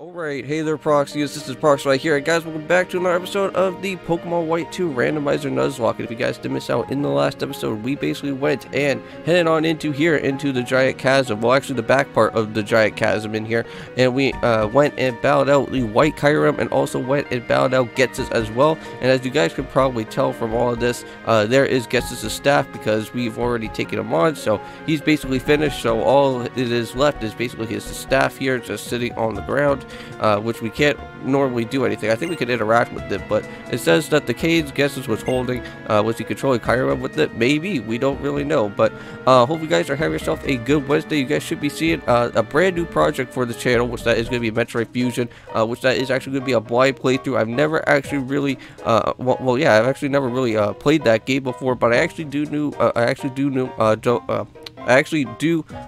Alright, hey there Proxies, this is Proxy right here, and guys, welcome back to another episode of the Pokemon White 2 Randomizer Nuzlocke. And if you guys did miss out in the last episode, we basically went and headed on into here, into the Giant Chasm, well actually the back part of the Giant Chasm in here, and we went and battled out the White Kyurem, and also went and battled out Ghetsis as well. And as you guys can probably tell from all of this, there is Ghetsis' staff, because we've already taken him on, so he's basically finished, so all that is left is basically his staff here, just sitting on the ground. Which we can't normally do anything. I think we could interact with it, but it says that the cage Ghetsis was holding, was he controlling Kyurem with it? Maybe, we don't really know, but hope you guys are having yourself a good Wednesday. You guys should be seeing a brand new project for the channel, which that is going to be Metroid Fusion, which that is actually going to be a blind playthrough. I've never actually really, I've actually never really played that game before, but I actually do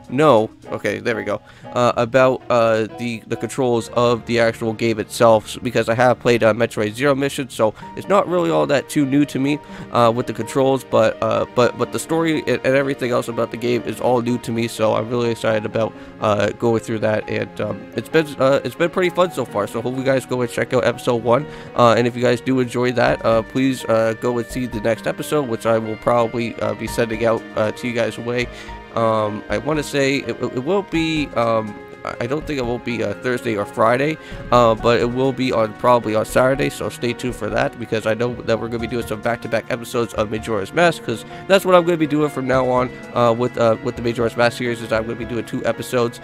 know, okay, there we go, about the controls of the actual game itself, because I have played Metroid Zero Mission, so it's not really all that too new to me with the controls, but the story and everything else about the game is all new to me, so I'm really excited about going through that, and it's been pretty fun so far, so hope you guys go and check out episode 1, and if you guys do enjoy that, please go and see the next episode, which I will probably be sending out to you guys away. I want to say it won't be, I don't think it will be Thursday or Friday, but it will be on probably on Saturday, so stay tuned for that, because I know that we're going to be doing some back-to-back episodes of Majora's Mask, because that's what I'm going to be doing from now on with the Majora's Mask series, is I'm going to be doing 2 episodes,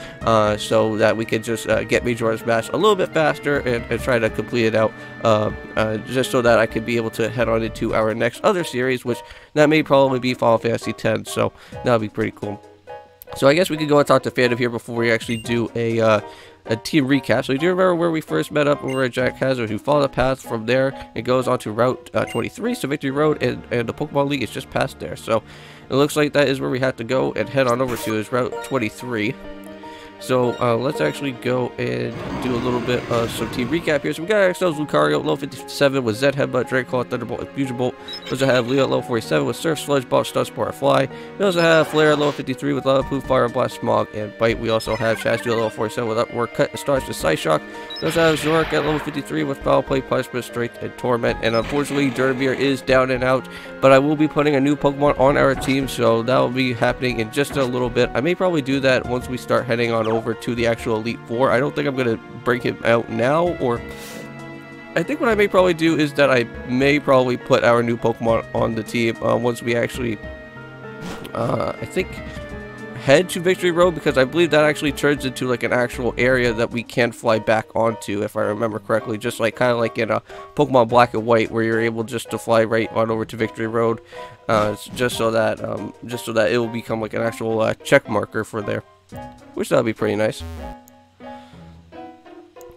so that we can just get Majora's Mask a little bit faster and try to complete it out, just so that I could be able to head on into our next other series, which that may probably be Final Fantasy X, so that would be pretty cool. So I guess we could go and talk to Fandom here before we actually do a team recap. So you do remember where we first met up over at Jack Hazard, who followed the path from there and goes on to Route 23, so Victory Road, and the Pokemon League is just past there. So it looks like that is where we have to go and head on over to, is Route 23. So let's actually go and do a little bit of some team recap here. So we got ourselves Lucario, level 57 with Zed, Headbutt, Dragon Claw, Thunderbolt, and Fusion Bolt. We also have Leo, level 47 with Surf, Sludge Bomb, Stun, Spore, and Fly. We also have Flare, level 53 with Lava Poof, Fire Blast, Smog, and Bite. We also have Chastity, level 47 with Upward Cut and Starch to Psy Shock. We also have Zorak at level 53 with Foul Play, Punishment, Strength, and Torment. And unfortunately, Durmavir is down and out, but I will be putting a new Pokemon on our team, so that will be happening in just a little bit. I may probably do that once we start heading on over to the actual Elite Four. I don't think I'm gonna break him out now, or I think what I may probably do is that I may probably put our new Pokemon on the team once we actually I think head to Victory Road, because I believe that actually turns into like an actual area that we can fly back onto, if I remember correctly, just like kind of like in a Pokemon Black and White, where you're able just to fly right on over to Victory Road, just so that it will become like an actual check marker for there. Which that would be pretty nice.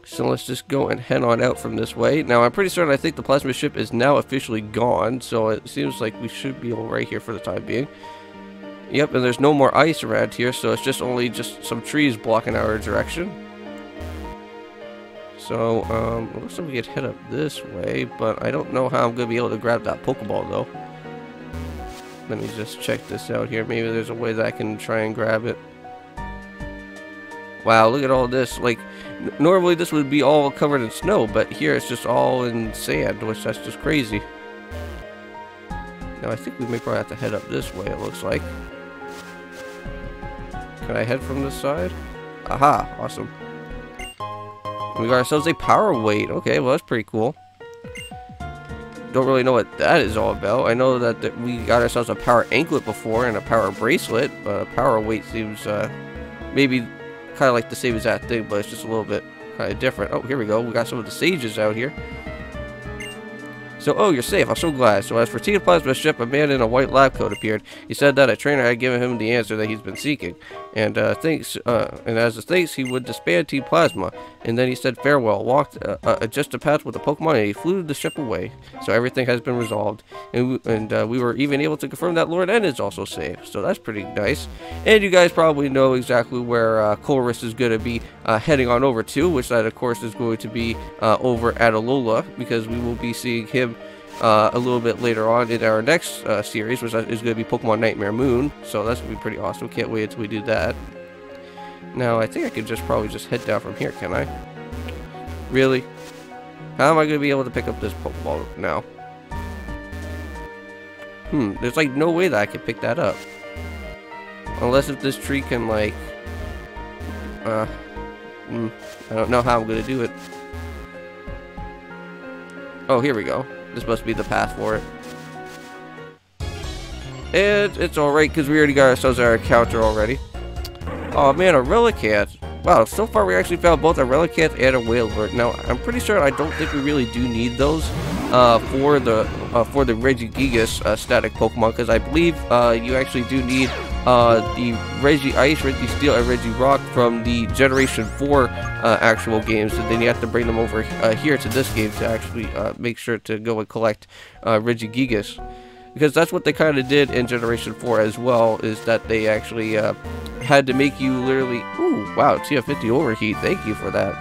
So let's just go and head on out from this way. Now I'm pretty certain I think the plasma ship is now officially gone, so it seems like we should be all right here for the time being. Yep, and there's no more ice around here, so it's just only just some trees blocking our direction. So it looks like we could head up this way, but I don't know how I'm going to be able to grab that Pokeball though. Let me just check this out here. Maybe there's a way that I can try and grab it. Wow, look at all this. Like, normally this would be all covered in snow, but here it's just all in sand, which that's just crazy. Now, I think we may probably have to head up this way, it looks like. Can I head from this side? Aha, awesome. We got ourselves a power weight. Okay, well, that's pretty cool. Don't really know what that is all about. I know that, we got ourselves a power anklet before and a power bracelet, but a power weight seems maybe kind of like the same exact thing, but it's just a little bit kind of different. Oh, here we go. We got some of the sages out here. So, oh, you're safe. I'm so glad. So, as for Team Plasma Ship, a man in a white lab coat appeared. He said that a trainer had given him the answer that he's been seeking, and as a thanks, he would disband Team Plasma. And then he said farewell, walked just a path with the Pokemon, and he flew the ship away. So everything has been resolved, and we were even able to confirm that Lord N is also safe. So that's pretty nice. And you guys probably know exactly where Colrus is going to be heading on over to, which that of course is going to be over at Alola, because we will be seeing him a little bit later on in our next series, which is going to be Pokemon Nightmare Moon, so that's going to be pretty awesome. Can't wait until we do that. Now I think I could just probably just head down from here, can I? Really? How am I gonna be able to pick up this Pokeball now? There's like no way that I can pick that up. Unless if this tree can like... I don't know how I'm gonna do it. Oh, here we go. This must be the path for it. It's alright, because we already got ourselves our encounter already. Oh man, a Relicanth. Wow, so far we actually found both a Relicanth and a Wailord. Now, I'm pretty sure I don't think we really do need those for the Regigigas static Pokemon, because I believe you actually do need the Regi-Ice, Regi-Steel, and Regi-Rock from the Generation 4 actual games, and then you have to bring them over here to this game to actually make sure to go and collect Regigigas. Because that's what they kind of did in Generation 4 as well, is that they actually had to make you literally... Ooh, wow, TF50 overheat, thank you for that.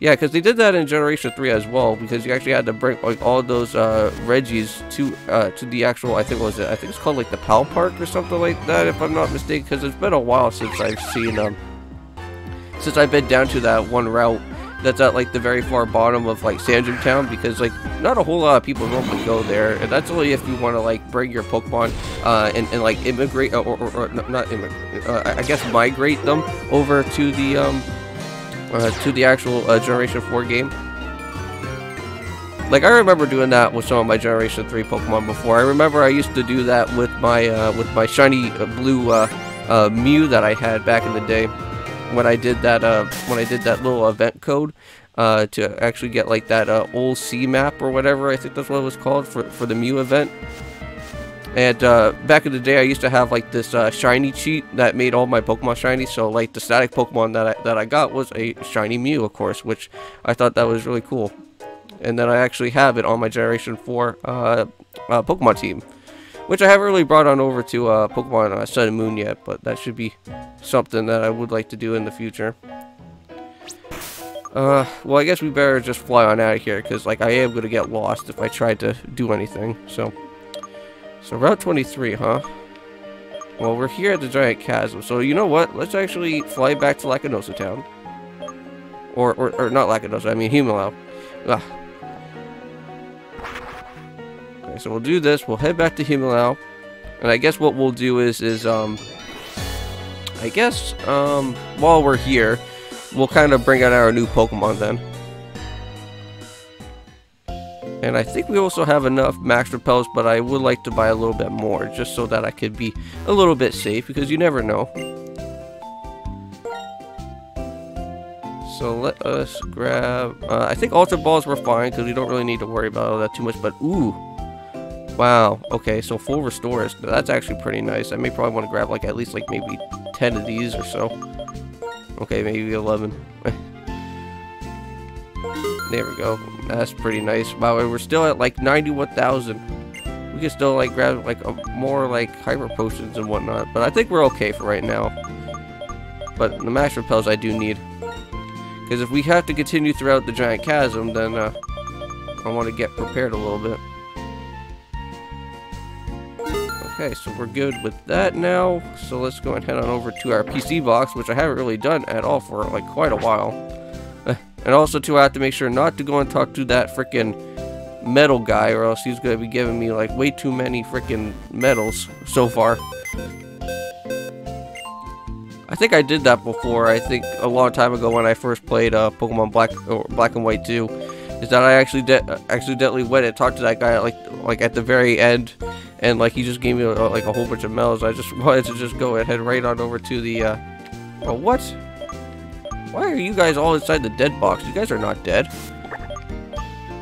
Yeah, because they did that in Generation 3 as well, because you actually had to bring like all those Regis to the actual, I think it's called like the Pal Park or something like that, if I'm not mistaken, because it's been a while since I've seen them. Since I've been down to that one route that's at like the very far bottom of like Sandrum Town, because like not a whole lot of people normally go there, and that's only if you want to like bring your Pokemon and like immigrate or not immigrate, I guess migrate them over to the actual Generation 4 game. Like I remember doing that with some of my Generation 3 Pokemon before. I remember I used to do that with my shiny blue Mew that I had back in the day when I did that little event code to actually get like that old C map or whatever, I think that's what it was called, for the Mew event. And back in the day, I used to have like this shiny cheat that made all my Pokemon shiny. So like the static Pokemon that I got was a shiny Mew, of course, which I thought that was really cool. And then I actually have it on my Generation 4 Pokemon team, which I haven't really brought on over to Pokemon Sun and Moon yet, but that should be something that I would like to do in the future. Well, I guess we better just fly on out of here, because like I am gonna get lost if I try to do anything. So Route 23, huh? Well, we're here at the Giant Chasm, so you know what? Let's actually fly back to Lacanosa Town. Or not Lacanosa, I mean Humilau. Ugh. Okay, so we'll do this, we'll head back to Humilau, and I guess what we'll do is while we're here, we'll kind of bring out our new Pokemon then. And I think we also have enough max repels, but I would like to buy a little bit more, just so that I could be a little bit safe, because you never know. So let us grab... I think Ultra Balls were fine, because we don't really need to worry about all that too much, but ooh! Wow, okay, so full restores. That's actually pretty nice. I may probably want to grab like at least like maybe 10 of these or so. Okay, maybe 11. There we go. That's pretty nice. Wow, we're still at like 91,000. We can still like grab like more like hyper potions and whatnot, but I think we're okay for right now. But the max repels I do need, because if we have to continue throughout the Giant Chasm, then I want to get prepared a little bit. Okay, so we're good with that now. So let's go and head on over to our PC box, which I haven't really done at all for like quite a while. And also, too, I have to make sure not to go and talk to that freaking metal guy, or else he's going to be giving me, like, way too many freaking medals so far. I think I did that before, I think a long time ago when I first played Pokemon Black and White 2, is that I actually accidentally went and talked to that guy, like at the very end, and, like, he just gave me, like, a whole bunch of medals. I just wanted to just go and head right on over to the, oh, what? Why are you guys all inside the dead box? You guys are not dead.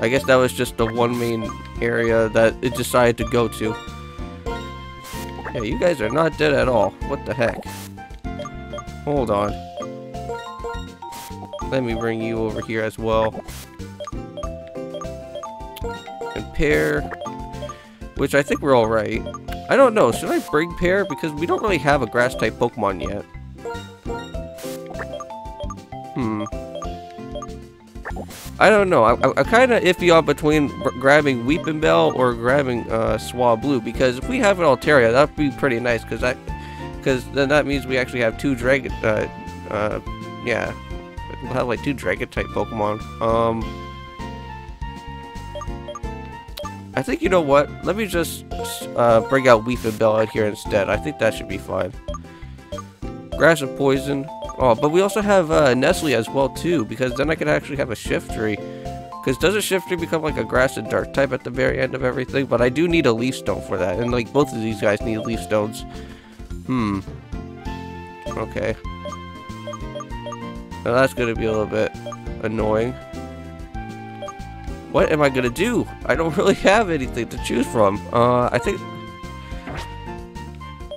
I guess that was just the one main area that it decided to go to. Yeah, you guys are not dead at all. What the heck? Hold on. Let me bring you over here as well. And Pear, which I think we're alright. I don't know, should I bring Pear? Because we don't really have a grass type Pokemon yet. I don't know. I'm kind of iffy on between grabbing Weepinbell or grabbing Swablu, because if we have an Altaria, that'd be pretty nice, because then that means we actually have two Dragon. Yeah, people have like two dragon type Pokemon. I think, you know what, let me just bring out Weepinbell out here instead. I think that should be fine. Grass and Poison. Oh, but we also have Nestle as well too, because then I could actually have a Shiftry. Because doesn't Shiftry become like a grass and dark type at the very end of everything? But I do need a Leaf Stone for that, and like both of these guys need Leaf Stones. Hmm. Okay. Now that's gonna be a little bit annoying. What am I gonna do? I don't really have anything to choose from. I think...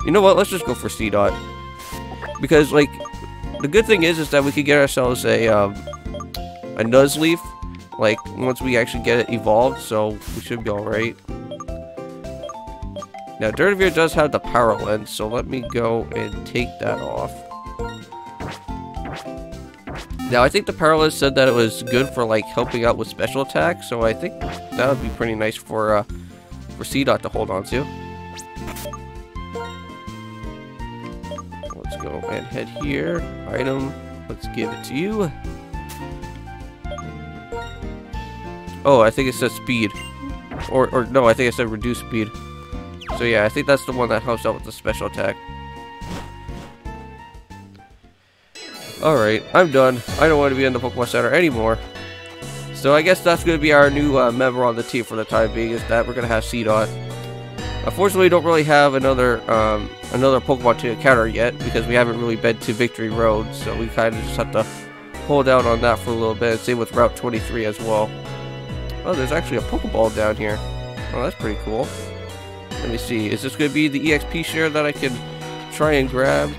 You know what? Let's just go for Seedot. Because, like, the good thing is that we could get ourselves a Nuzleaf. Like, once we actually get it evolved, so we should be alright. Now, Dirtiveer does have the power lens, so let me go and take that off. Now, I think the power lens said that it was good for, like, helping out with special attacks, so I think that would be pretty nice for Seedot to hold on to. Let's go and head here. Item, let's give it to you. Oh, I think it said speed. Or no, I think it said reduce speed. So yeah, I think that's the one that helps out with the special attack. Alright, I'm done. I don't want to be in the Pokemon Center anymore. So I guess that's going to be our new member on the team for the time being, is that we're going to have Seedot. Unfortunately, we don't really have another Pokemon to encounter yet, because we haven't really been to Victory Road, so we kind of just have to hold out on that for a little bit. Same with Route 23 as well. Oh, there's actually a Pokeball down here. Oh, that's pretty cool. Let me see. Is this going to be the EXP share that I can try and grab?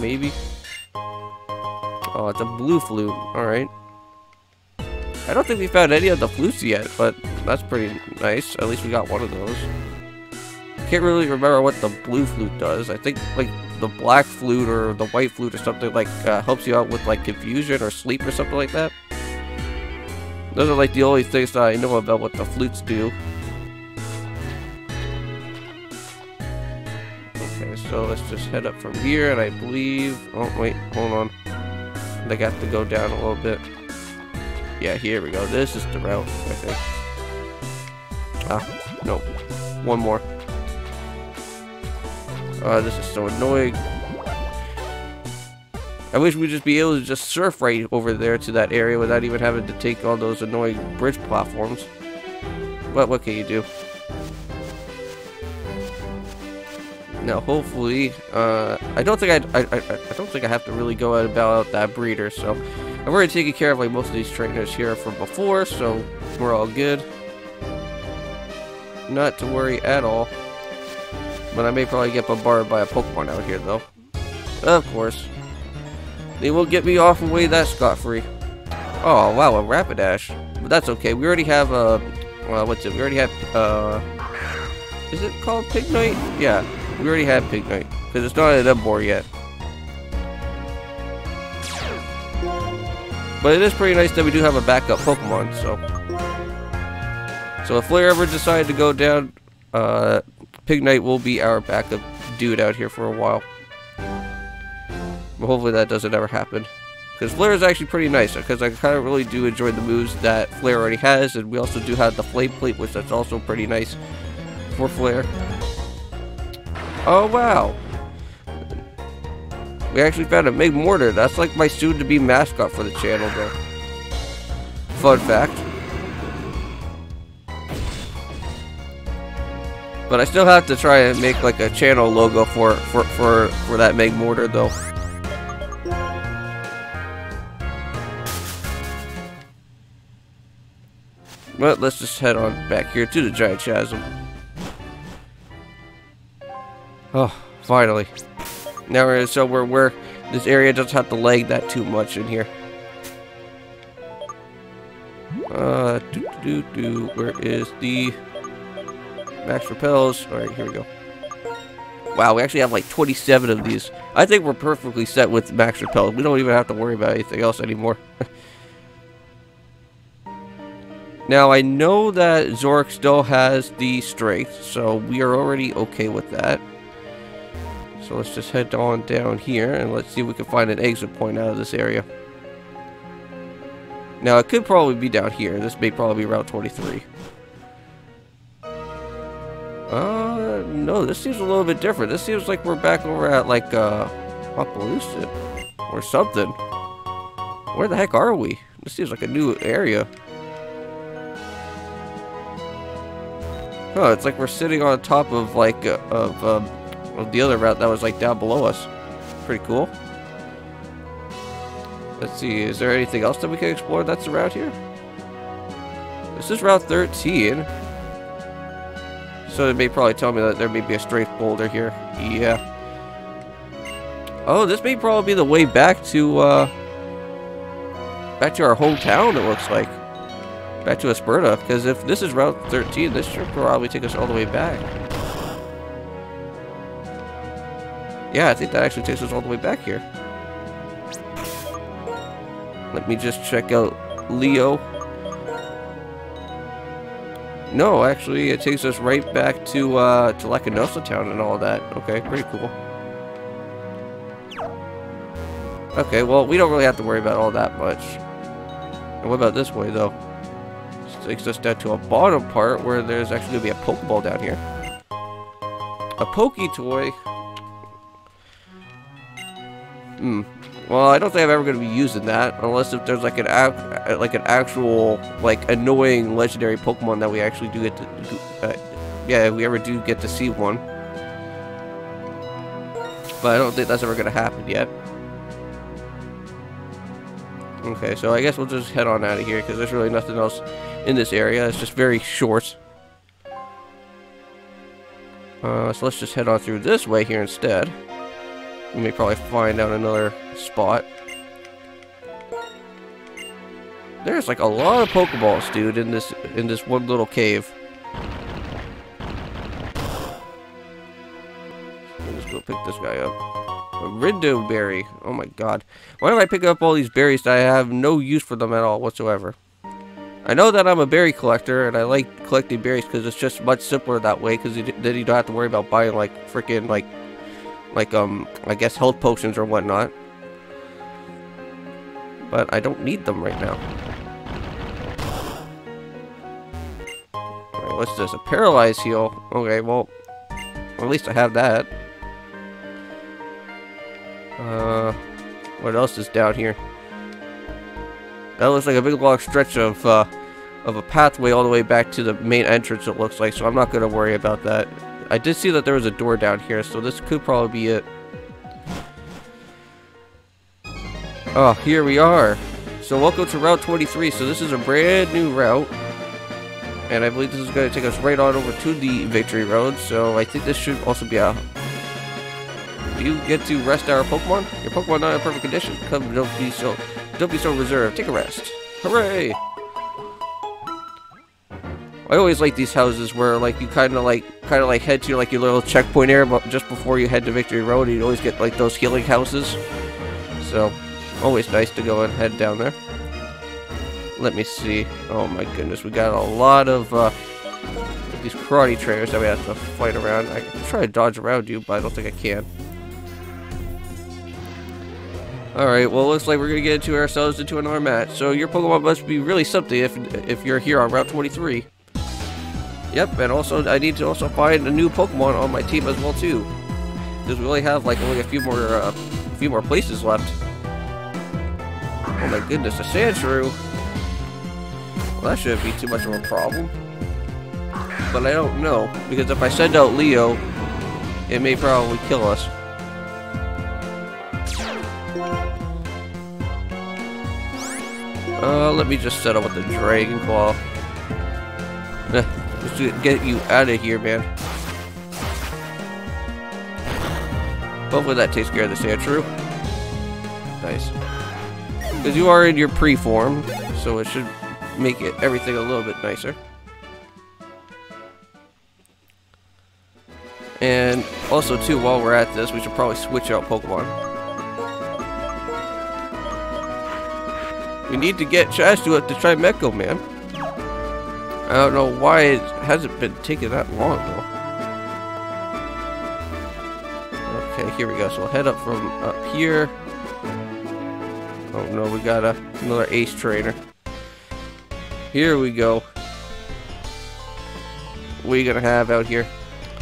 Maybe. Oh, it's a blue flute. Alright. I don't think we found any of the flutes yet, but that's pretty nice. At least we got one of those. Can't really remember what the blue flute does. I think, like, the black flute or the white flute or something, like, helps you out with, like, confusion or sleep or something like that. Those are like the only things that I know about what the flutes do. Okay, so let's just head up from here, and I believe... Oh, wait, hold on. I got to go down a little bit. Yeah, here we go. This is the route, I think. Ah, no. One more. This is so annoying. I wish we'd just be able to just surf right over there to that area without even having to take all those annoying bridge platforms. But what can you do? Now, hopefully, I don't think I have to really go out about that breeder. So I've already taken care of like most of these trainers here from before, so we're all good. Not to worry at all. But I may probably get bombarded by a Pokemon out here, though. Of course. They won't get me off away that scot-free. Oh wow, a Rapidash. But that's okay. We already have a well, what's it? We already have is it called Pignite? Yeah, we already have Pignite because it's not an Emboar yet. But it is pretty nice that we do have a backup Pokemon. So if Flare ever decided to go down, Pignite will be our backup dude out here for a while. Hopefully that doesn't ever happen, because Flare is actually pretty nice, because I kind of really do enjoy the moves that Flare already has, and we also do have the Flame Plate, which that's also pretty nice for Flare. Oh wow, we actually found a Magmortar. That's like my soon-to-be mascot for the channel there. Fun fact. But I still have to try and make like a channel logo for that Magmortar though. But let's just head on back here to the Giant Chasm. Oh, finally. Now we're somewhere where this area doesn't have to lag that too much in here. Where is the max repels? Alright, here we go. Wow, we actually have like 27 of these. I think we're perfectly set with max repels. We don't even have to worry about anything else anymore. Now, I know that Zork still has the strength, so we are already okay with that. So let's just head on down here, and let's see if we can find an exit point out of this area. Now, it could probably be down here. This may probably be Route 23. No, this seems a little bit different. This seems like we're back over at, like, Opelousa or something. Where the heck are we? This seems like a new area. Huh, it's like we're sitting on top of, like, of the other route that was, like, down below us. Pretty cool. Let's see, is there anything else that we can explore that's around here? This is Route 13. So it may probably tell me that there may be a straight boulder here. Yeah. Oh, this may probably be the way back to, our hometown, it looks like. Back to Asperta, because if this is Route 13, this should probably take us all the way back. Yeah, I think that actually takes us all the way back here. Let me just check out Leo. No, actually, it takes us right back to Lacanosa Town and all that. Okay, pretty cool. Okay, well, we don't really have to worry about all that much. And what about this way, though? This takes us down to a bottom part where there's actually going to be a Pokeball down here. A Poketoy. Hmm. Well, I don't think I'm ever going to be using that, unless if there's like an actual annoying legendary Pokemon that we actually do get to, yeah, if we ever do get to see one. But I don't think that's ever going to happen yet. Okay, so I guess we'll just head on out of here because there's really nothing else in this area. It's just very short. So let's just head on through this way here instead. We may probably find out another spot. There's like a lot of Pokeballs, dude, in this one little cave. Let's go pick this guy up. A Rindo berry. Oh my god. Why am I picking up all these berries that I have no use for them at all whatsoever? I know that I'm a berry collector, and I like collecting berries because it's just much simpler that way, because then you don't have to worry about buying like freaking I guess health potions or whatnot. But I don't need them right now. Alright, what's this? A paralyzed heal? Okay, well, at least I have that. What else is down here? That looks like a big long stretch of a pathway all the way back to the main entrance, it looks like, so I'm not gonna worry about that. I did see that there was a door down here, so this could probably be it. Oh, here we are. So welcome to Route 23. So this is a brand new route. And I believe this is going to take us right on over to the Victory Road. So I think this should also be a... Do you get to rest our Pokemon? Your Pokemon not in perfect condition. Come, don't be so reserved. Take a rest. Hooray! I always like these houses where like you kind of like head to like your little checkpoint area, but just before you head to Victory Road, you always get like those healing houses. So always nice to go and head down there. Let me see. Oh my goodness, we got a lot of these karate trainers that we have to fight around. I can try to dodge around you, but I don't think I can. Alright, well, it looks like we're going to get ourselves into another match. So your Pokemon must be really something if you're here on Route 23. Yep, and also I need to also find a new Pokemon on my team as well too, because we only have like only a few more places left. Oh my goodness, a Sandshrew! Well, that shouldn't be too much of a problem, but I don't know, because if I send out Leo, it may probably kill us. Let me just settle with the Dragon Claw. Just to get you out of here, man. Hopefully that takes care of the Sandshrew. Nice. Because you are in your pre-form, so it should make it everything a little bit nicer. And also, too, while we're at this, we should probably switch out Pokemon. We need to get Chastu up to Trimeco, man. I don't know why it hasn't been taking that long, though. Okay, here we go. So we'll head up from up here. Oh no, we got another Ace Trainer. Here we go. What are you gonna have out here?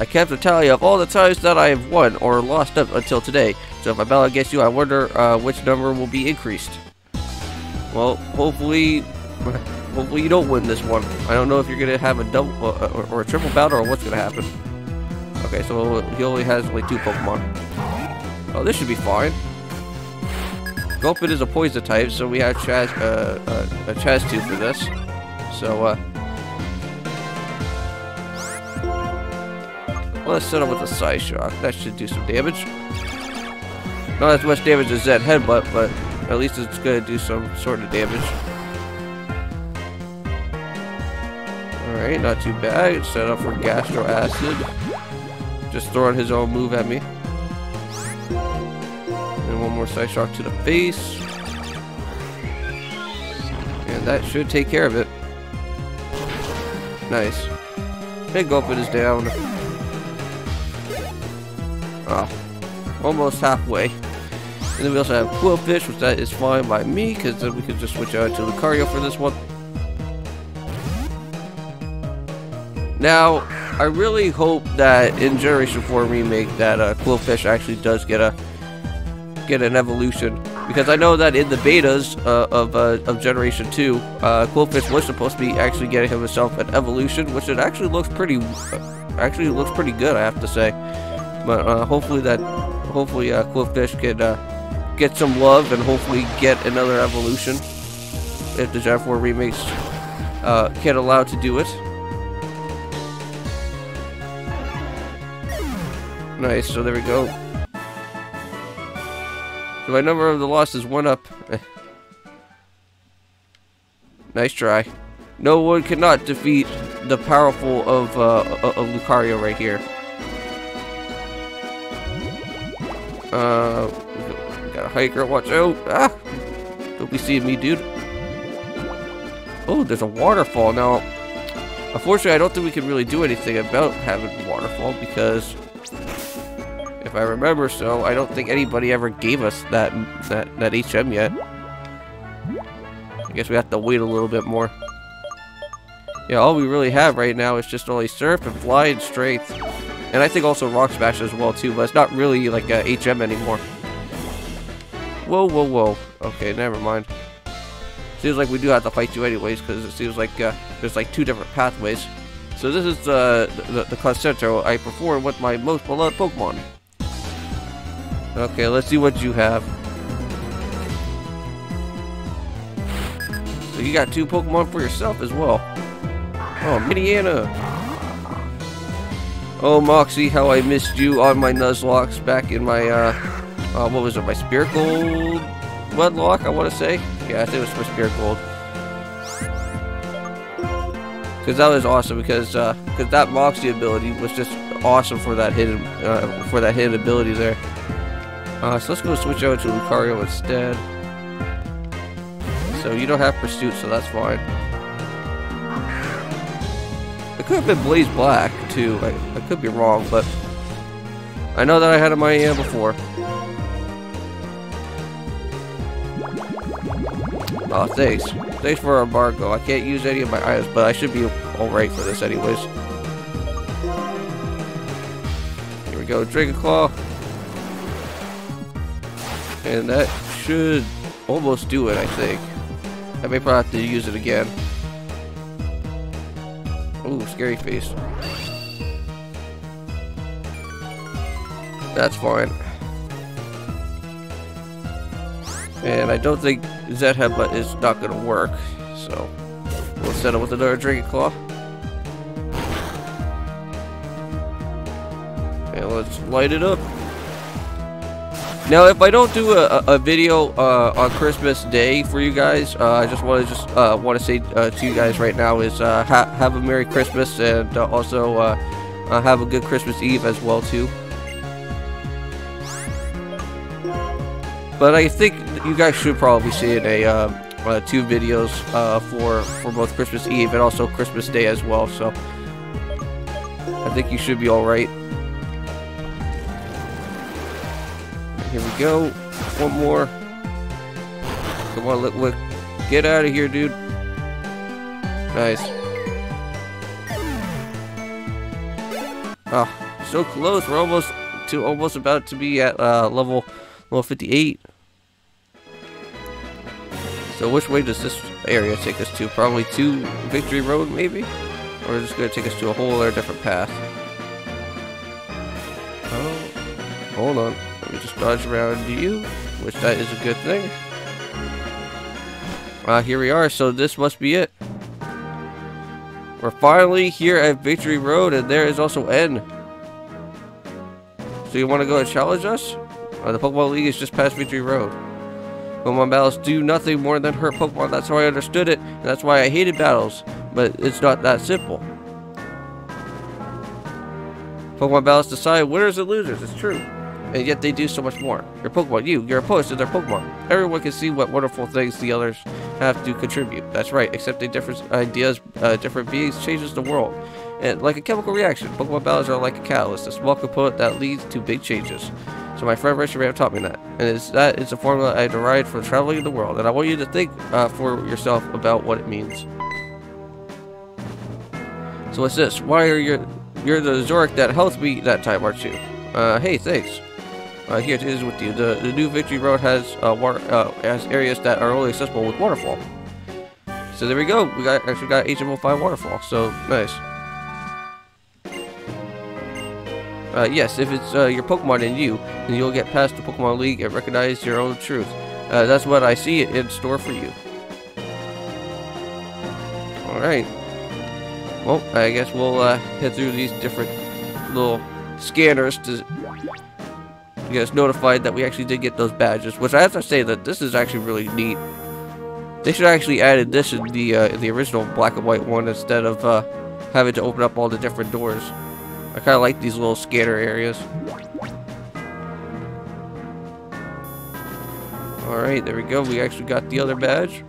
I kept a tally of all the times that I have won or lost up until today. So if I battle against you, I wonder which number will be increased. Well, hopefully you don't win this one. I don't know if you're gonna have a double or a triple battle or what's gonna happen. Okay, so he only has only 2 Pokemon. Oh, this should be fine. Gulpit is a poison type, so we have a Chastoot for this. So let's set up with a Psy Shock. That should do some damage. Not as much damage as that Headbutt, but at least it's going to do some sort of damage. Alright, not too bad. Set up for Gastro Acid. Just throwing his own move at me. And one more Psy Shock to the face. And that should take care of it. Nice. And Gulpit is down. Oh, almost halfway. And then we also have Quillfish, which that is fine by me, because then we can just switch out to Lucario for this one. Now, I really hope that in Generation 4 Remake that Quillfish actually does get an evolution, because I know that in the betas of Generation 2, Quillfish was supposed to be actually getting himself an evolution, which it actually looks pretty good, I have to say. But hopefully Quillfish can get some love and hopefully get another evolution if the Gen 4 remakes can allow to do it. Nice, so there we go. So my number of the loss is 1 up. Nice try. No one cannot defeat the powerful of Lucario right here. Got a hiker, watch out. Ah! Don't be seeing me, dude. Oh, there's a waterfall. Now, unfortunately, I don't think we can really do anything about having a waterfall, because if I remember so, I don't think anybody ever gave us that HM yet. I guess we have to wait a little bit more. Yeah, all we really have right now is just only Surf and Fly and Strength. And I think also Rock Smash as well too, but it's not really like a HM anymore. Whoa, whoa, whoa. Okay, never mind. Seems like we do have to fight you anyways, because it seems like there's like 2 different pathways. So this is the Concentro I perform with my most beloved Pokemon. Okay, let's see what you have. So you got 2 Pokemon for yourself as well. Oh, Midiana. Oh, Moxie, how I missed you on my Nuzlocke back in my, what was it, my Spirit Gold wedlock, I want to say? Yeah, I think it was my Spirit Gold. Because that was awesome, because that Moxie ability was just awesome for that hidden ability there. So let's go switch out to Lucario instead. So you don't have Pursuit, so that's fine. It could have been Blaze Black, too. I could be wrong, but I know that I had a Mayan before. Oh, thanks. Thanks for embargo. I can't use any of my items, but I should be alright for this anyways. Here we go, Dragon Claw. And that should almost do it, I think. I may probably have to use it again. Ooh, scary face. That's fine. And I don't think that Headbutt is not gonna work, so we'll set up with another Dragon Claw. And let's light it up. Now, if I don't do a video on Christmas Day for you guys, I just want to say to you guys right now is have a Merry Christmas, and also have a good Christmas Eve as well too. But I think you guys should probably see in a 2 videos for both Christmas Eve and also Christmas Day as well. So I think you should be all right. Here we go. One more. Come on, look. Get out of here, dude. Nice. Oh, so close. We're almost about to be at level 58. So which way does this area take us to? Probably to Victory Road, maybe? Or is this going to take us to a whole other different path? Oh, hold on. Let me just dodge around you, which that is a good thing. Here we are, so this must be it. We're finally here at Victory Road, and there is also N. So you want to go and challenge us? The Pokemon League is just past Victory Road. Pokemon battles do nothing more than hurt Pokemon. That's how I understood it, and that's why I hated battles. But it's not that simple. Pokemon battles decide winners and losers, it's true. And yet they do so much more. Your Pokemon, your opponents, and their Pokemon. Everyone can see what wonderful things the others have to contribute. That's right, accepting different ideas, different beings changes the world. And like a chemical reaction, Pokemon battles are like a catalyst, a small component that leads to big changes. So my friend Richard Ram taught me that. And that is a formula I derived from traveling the world. And I want you to think for yourself about what it means. So what's this? Why are you... You're the Zork that helped me that time, aren't you? Hey, thanks. Here it is with you. The new Victory Road has areas that are only accessible with Waterfall. So there we go. We actually got HMO5 Waterfall. So, nice. Yes, if it's your Pokemon and you, then you'll get past the Pokemon League and recognize your own truth. That's what I see in store for you. Alright. Well, I guess we'll head through these different little scanners to get us notified that we actually did get those badges, which I have to say that this is actually really neat. They should actually added this in the original black and white one instead of having to open up all the different doors. I kind of like these little scanner areas. Alright, there we go. We actually got the other badge.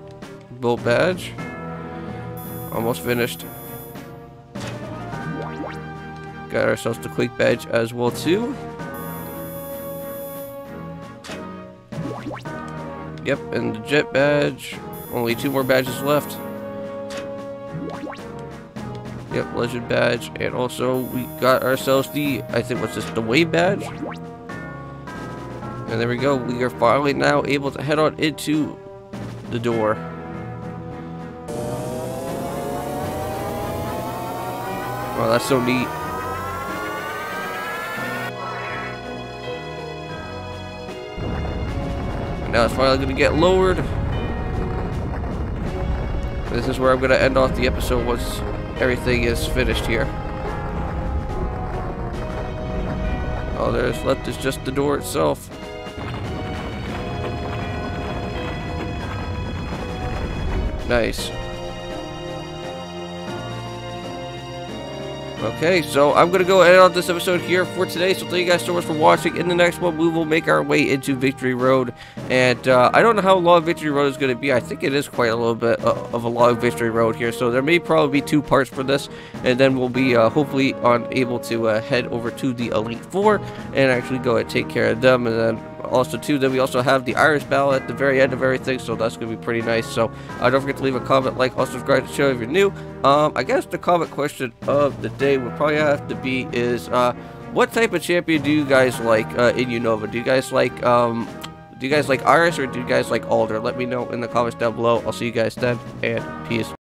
Gold badge. Almost finished. Got ourselves the Quick Badge as well too. Yep, and the Jet Badge. Only two more badges left. Yep, Legend Badge, and also we got ourselves the, I think, what's this, the Wave Badge? And there we go. We are finally now able to head on into the door. Wow, that's so neat. Now it's finally going to get lowered. This is where I'm going to end off the episode once everything is finished here. All there is left is just the door itself. Nice. Okay, so I'm going to go end on this episode here for today, so thank you guys so much for watching. In the next one, we will make our way into Victory Road, and I don't know how long Victory Road is going to be. I think it is quite a little bit of a long Victory Road here, so there may probably be two parts for this, and then we'll be hopefully able to head over to the Elite Four and actually go and take care of them, and then... Also, too, then we also have the Irish battle at the very end of everything, so that's going to be pretty nice. So, don't forget to leave a comment, like, also subscribe to the show if you're new. I guess the comment question of the day would probably have to be is, what type of champion do you guys like in Unova? Do you guys like Irish, or do you guys like Alder? Let me know in the comments down below. I'll see you guys then, and peace.